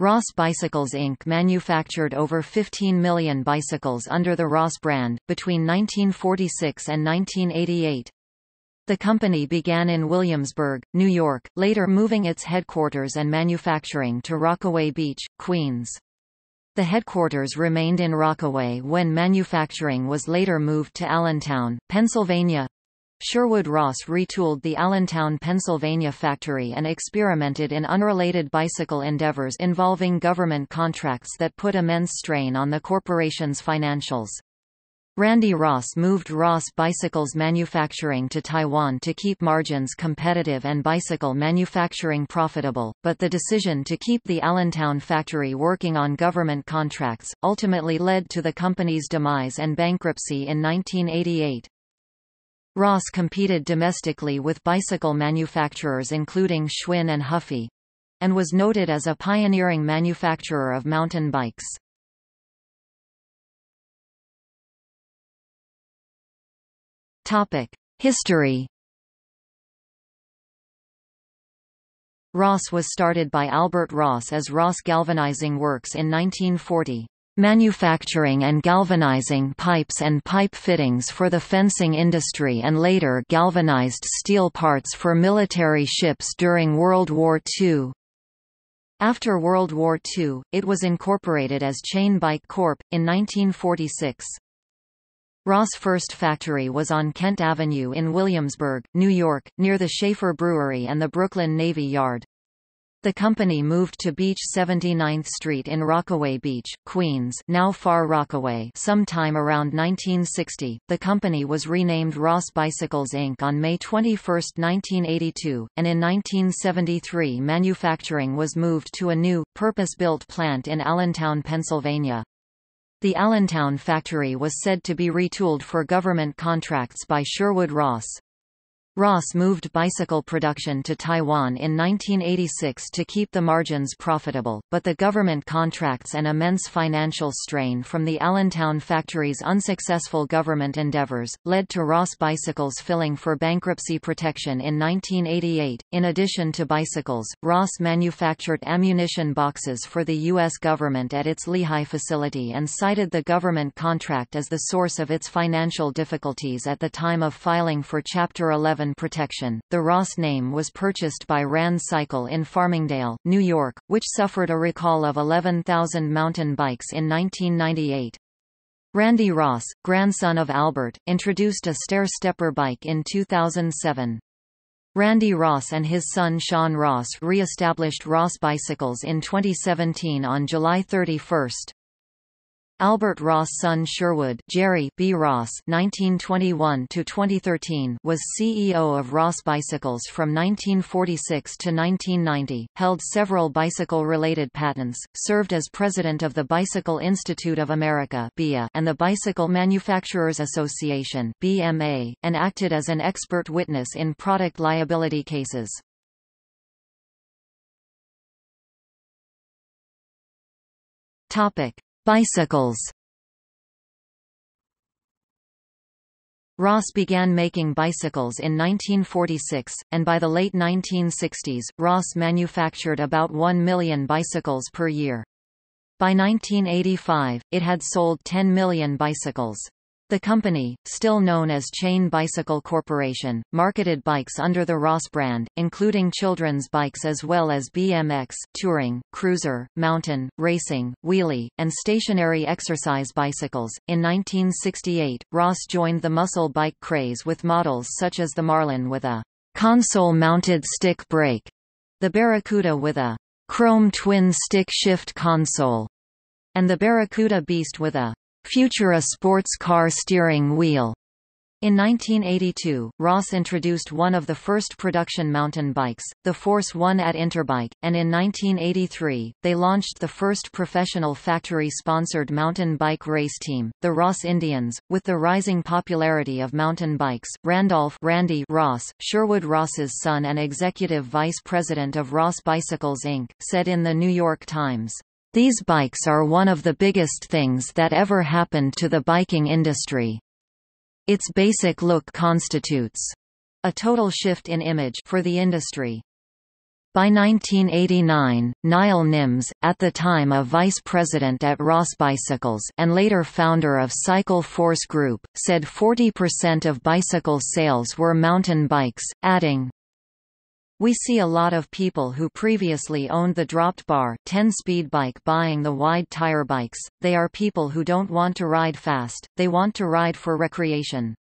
Ross Bicycles Inc. manufactured over 15 million bicycles under the Ross brand, between 1946 and 1988. The company began in Williamsburg, New York, later moving its headquarters and manufacturing to Rockaway Beach, Queens. The headquarters remained in Rockaway when manufacturing was later moved to Allentown, Pennsylvania. Sherwood Ross retooled the Allentown, Pennsylvania factory and experimented in unrelated bicycle endeavors involving government contracts that put immense strain on the corporation's financials. Randy Ross moved Ross Bicycles manufacturing to Taiwan to keep margins competitive and bicycle manufacturing profitable, but the decision to keep the Allentown factory working on government contracts ultimately led to the company's demise and bankruptcy in 1988. Ross competed domestically with bicycle manufacturers including Schwinn and Huffy, and was noted as a pioneering manufacturer of mountain bikes. History. Ross was started by Albert Ross as Ross Galvanizing Works in 1940, manufacturing and galvanizing pipes and pipe fittings for the fencing industry, and later galvanized steel parts for military ships during World War II. After World War II, it was incorporated as Chain Bike Corp. in 1946. Ross' first factory was on Kent Avenue in Williamsburg, New York, near the Schaefer Brewery and the Brooklyn Navy Yard. The company moved to Beach 79th Street in Rockaway Beach, Queens, now Far Rockaway, sometime around 1960. The company was renamed Ross Bicycles Inc. on May 21, 1982, and in 1973 manufacturing was moved to a new, purpose-built plant in Allentown, Pennsylvania. The Allentown factory was said to be retooled for government contracts by Sherwood Ross. Ross moved bicycle production to Taiwan in 1986 to keep the margins profitable, but the government contracts and immense financial strain from the Allentown factory's unsuccessful government endeavors led to Ross Bicycles filing for bankruptcy protection in 1988. In addition to bicycles, Ross manufactured ammunition boxes for the U.S. government at its Lehigh facility and cited the government contract as the source of its financial difficulties at the time of filing for Chapter 11 protection. The Ross name was purchased by Rand Cycle in Farmingdale, New York, which suffered a recall of 11,000 mountain bikes in 1998. Randy Ross, grandson of Albert, introduced a stair-stepper bike in 2007. Randy Ross and his son Sean Ross re-established Ross Bicycles in 2017 on July 31. Albert Ross' son Sherwood Jerry B. Ross (1921–2013) was CEO of Ross Bicycles from 1946 to 1990, held several bicycle-related patents, served as president of the Bicycle Institute of America and the Bicycle Manufacturers Association (BMA), and acted as an expert witness in product liability cases. Bicycles. Ross began making bicycles in 1946, and by the late 1960s, Ross manufactured about 1 million bicycles per year. By 1985, it had sold 10 million bicycles. The company, still known as Chain Bicycle Corporation, marketed bikes under the Ross brand, including children's bikes as well as BMX, touring, cruiser, mountain, racing, wheelie, and stationary exercise bicycles. In 1968, Ross joined the muscle bike craze with models such as the Marlin with a console-mounted stick brake, the Barracuda with a chrome twin-stick shift console, and the Barracuda Beast with a Futura sports car steering wheel. In 1982, Ross introduced one of the first production mountain bikes, the Force One at Interbike, and in 1983, they launched the first professional factory-sponsored mountain bike race team, the Ross Indians. With the rising popularity of mountain bikes, Randy Ross, Sherwood Ross's son and executive vice president of Ross Bicycles Inc., said in the New York Times, "These bikes are one of the biggest things that ever happened to the biking industry. Its basic look constitutes a total shift in image for the industry." By 1989, Niall Nims, at the time a vice president at Ross Bicycles and later founder of Cycle Force Group, said 40% of bicycle sales were mountain bikes, adding, "We see a lot of people who previously owned the dropped bar 10-speed bike buying the wide tire bikes. They are people who don't want to ride fast, they want to ride for recreation."